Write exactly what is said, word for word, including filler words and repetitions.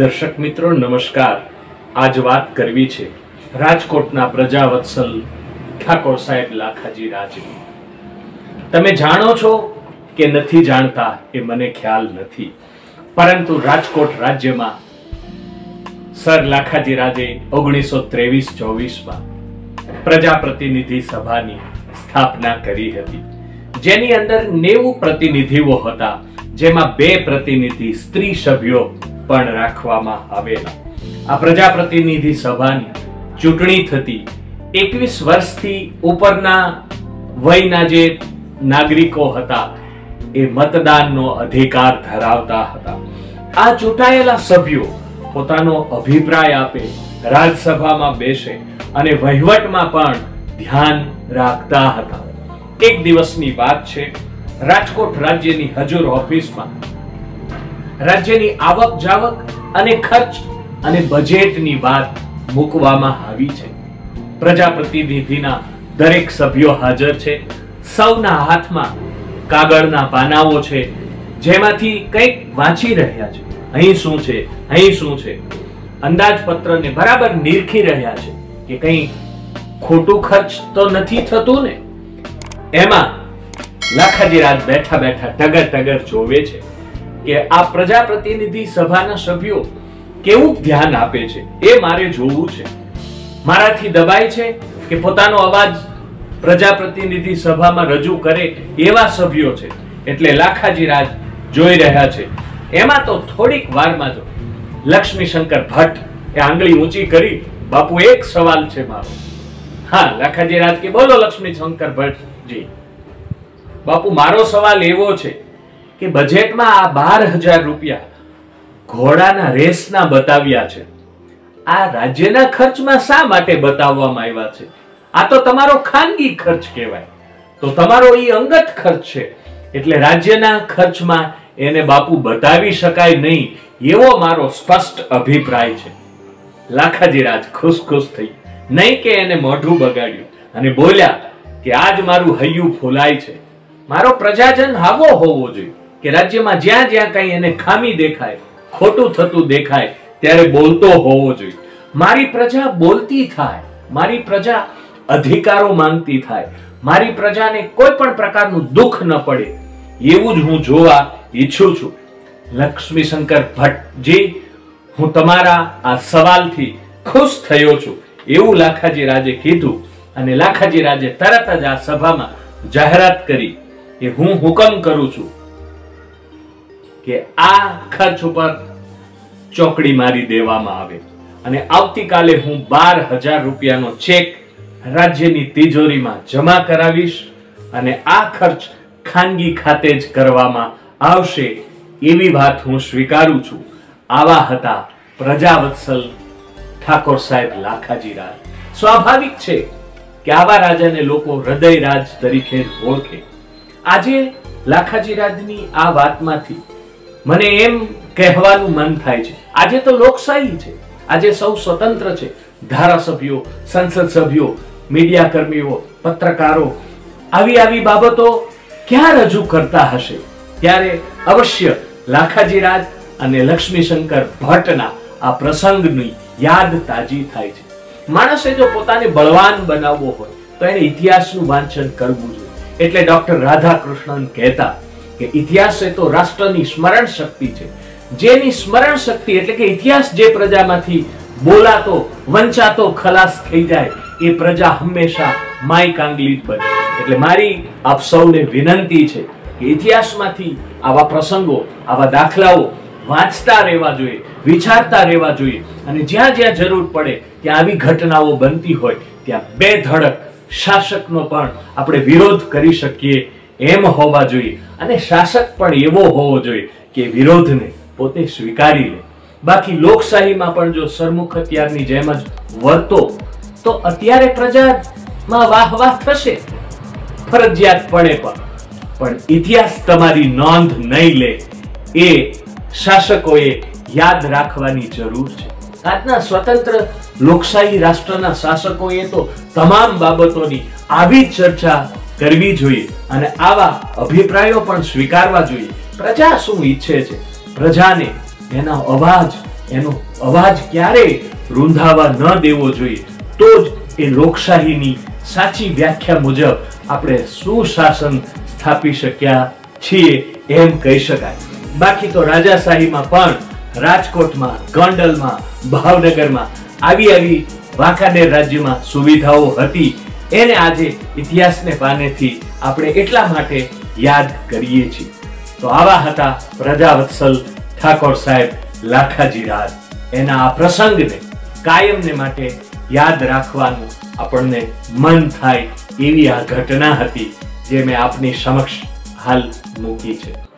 दर्शक मित्रों नमस्कार। आज बात करवी छे राजकोटना प्रजावत्सल ठाकोर साहेब लाखाजीराज। तमे जाणो छो के नथी जाणता ए मने ख्याल नथी, परंतु राजकोट राज्य में सर लाखाजीराजे ओगनीस सौ तेवीस चौवीस में प्रजा प्रतिनिधि सभा की स्थापना करी हती, जेनी अंदर नेवु प्रतिनिधिओ हता, जेमा बे प्रतिनिधि स्त्री सभ्यो पण राखवामां आवेला। आ प्रजा प्रतिनिधि सभानी चूंटणी थती एकवीस वर्षथी उपरना वयना जे नागरिको हता ए मतदाननो अधिकार धरावता हता। आ चूंटायेला सभ्यो पोतानो अभिप्राय आपे, राज्यसभामां बेसे अने वहीवटमां पण ध्यान राखता हता। एक दिवसनी वात छे, राजकोट राज्यनी हजूर ऑफिसमां राज्यनी आवक जावक अने खर्च अने बजेटनी वात मुकवामां आवी छे। प्रजा प्रतिनिधिना दरेक सभ्यो हाजर छे, सौना हाथमां कागळना पानाओ छे, जेमांथी कंईक वांची रह्या छे। अहीं शुं छे, अहीं शुं छे, अंदाजपत्रने बराबर नीरखी रह्या छे के कंई खोटुं खर्च तो नथी थतुं ने। एमां लाखाजीराज बेठा बेठा टगर टगर जोवे छे के आ प्रजा प्रतिनिधि सभाना सभ्यो केवुं ध्यान आपे छे ए मारे जोवुं छे। माराथी दबाय छे के पोतानो अवाज प्रजा प्रतिनिधि सभामां रजू करे एवा सभ्यो छे, एटले लाखाजीराज जोई रह्या छे। एमां तो थोड़ीक वारमां जो लक्ष्मीशंकर भट्ट ए आंगळी ऊंची करी, बापू एक सवाल छे मारो। हाँ लाखाजीराज के, बोलो लक्ष्मीशंकर भट्ट जी। बापू मारो सवाल एवो छे के बजेट में आ बार हजार रुपया घोड़ाना रेसना बताव्या छे, आ राज्यना खर्चमां शा माटे बताववामां आव्या छे? आ तो तमारो खानगी खर्च कहेवाय, तो तमारो ई अंगत खर्च छे, एटले राज्यना खर्चमां एने बापू बतावी शकाय नहीं, एवो मारो स्पष्ट अभिप्राय छे। लाखाजीराज खुश खुश थई नहीं के एने मोढुं बगाड्युं अने बोल्या के आज मारुं हय्युं फूलाय छे। मारो प्रजाजन हावो होवो जोईए के राज्य में ज्यां ज्यां कहीं एने खामी देखाय, खोटू थतु देखाय त्यारे बोलतो होवो जोईए। मारी प्रजा बोलती थाय, मारी प्रजा अधिकारों मांगती थाय, मारी प्रजाने कोई पण प्रकारनुं दुख न पड़े एवुं ज हुं जोवा ईच्छुं छुं। लक्ष्मीशंकर भट्ट जी, हुं तमारा आ सवालथी खुश थयो छुं एवुं लाखाजीराजे कीधुं अने लाखाजीराजे तरत ज आ सभामां जाहरात करी के हुं हुकम करूं छुं के आ खर्च पर चौकड़ी मारी देवामां आवे अने आवतीकाले हुं बार हजार रुपयानो चेक राज्यनी तिजोरीमां जमा करावीश अने आ खर्च खानगी खाते ज करवामां आवशे एवी वात हुं स्वीकारूं छुं। आवा हता प्रजावत्सल ठाकोर साहेब लाखाजीराज। स्वाभाविक छे के आवा राजाने लोको हृदयराज तरीके ओळखे। आजे लाखाजीराजनी आ वातमांथी मने एम कहेवानुं मन थाय छे, आजे तो लोकशाही छे, आजे सौ स्वतंत्र छे। धारासभ्यो, संसद सभ्यो, मीडिया कर्मीओ, पत्रकारो आवी आवी बाबतो क्यां रजू करता हशे त्यारे अवश्य लाखाजीराज अने लक्ष्मीशंकर भट्टना आ प्रसंगनी याद ताजी थाय छे। मानसे जो पोताने बलवान बनाववो होय तो एने इतिहासनुं वांचन करवुं जोईए। एटले डॉक्टर राधाकृष्णन कहता कि इतिहास तो राष्ट्रनी स्मरण शक्ति छे, जेनी स्मरण शक्ति एटले के इतिहास जे प्रजामांथी बोलातो वंचातो खलास थई जाय ए प्रजा हमेशा माई कांगली ज बने। एटले मारी आप सौने विनंती छे कि इतिहासमांथी आवा प्रसंगो, आवा दाखलाओ वांचता रहेवा जोईए, विचारता रहेवा जोईए अने ज्यां ज्यां जरूर पड़े त्यां आवी घटनाओ बनती होय त्यां बेधड़क शासक नो पण आपणे विरोध करी शकीए एम होवा जोईए अने शासक पण एवो होवो जोईए के विरोधने पोते स्वीकारी ले। बाकी लोकशाहीमां पण जो सरमुख हथियारनी जेम ज वर्तो तो अत्यारे प्रजामां वाहवाह थशे फरजियातपणे, पण पण इतिहास तमारी नोंध नहीं ले ए शासकोए याद राखवानी जरूर छे। आजना स्वतंत्र लोकशाही राष्ट्रना शासकोए तो तमाम बाबतोनी आवी चर्चा करवी जोईए अने आवा अभिप्रायो पण स्वीकारवा जोईए। प्रजा शुं ईच्छे छे, प्रजाने एनो अवाज એનો અવાજ ક્યારે રૂંધાવા ન દેવો જોઈએ, તો જ એ લોકશાહીની સાચી વ્યાખ્યા મુજબ આપણે સુશાસન સ્થાપી શક્યા છીએ એમ કહી શકાય। બાકી તો રાજાશાહીમાં પણ રાજકોટમાં, ગોંડલમાં, ભાવનગરમાં આવી આવી વાંકાનેર રાજ્યમાં સુવિધાઓ હતી, એને આજે ઇતિહાસને પાનેથી આપણે એટલા માટે યાદ કરીએ છીએ। તો આવા હતા પ્રજાવત્સલ ઠાકોર સાહેબ લાખાજીરાજ। એના આ પ્રસંગને કાયમને માટે યાદ રાખવાનું આપણને મન થાય એવી આ ઘટના હતી જે મેં આપની સમક્ષ હાલ મૂકી છે।